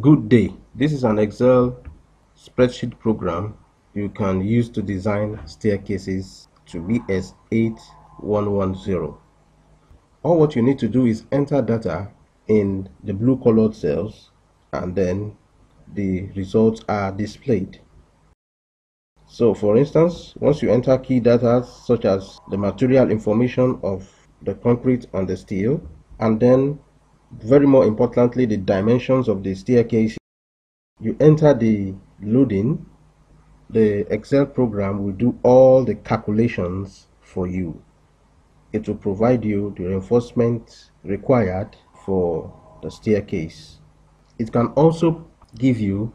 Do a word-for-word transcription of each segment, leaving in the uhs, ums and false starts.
Good day. This is an Excel spreadsheet program you can use to design staircases to B S eight one one zero. All what you need to do is enter data in the blue colored cells, and then the results are displayed. So for instance, once you enter key data such as the material information of the concrete and the steel, and then very more importantly the dimensions of the staircase, you enter the loading, the Excel program will do all the calculations for you. It will provide you the reinforcement required for the staircase. It can also give you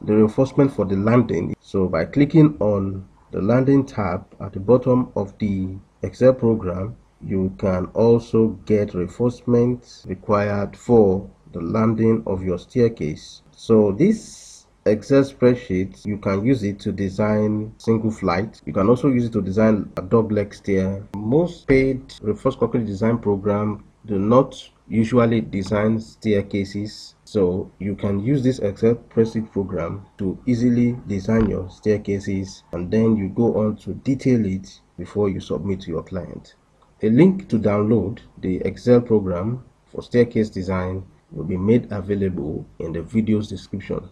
the reinforcement for the landing. So by clicking on the landing tab at the bottom of the Excel program, you can also get reinforcement required for the landing of your staircase. So this Excel spreadsheet, you can use it to design single flight. You can also use it to design a dog leg stair. Most paid reinforced concrete design program do not usually design staircases, so you can use this Excel spreadsheet program to easily design your staircases, and then you go on to detail it before you submit to your client. A link to download the Excel program for staircase design will be made available in the video's description.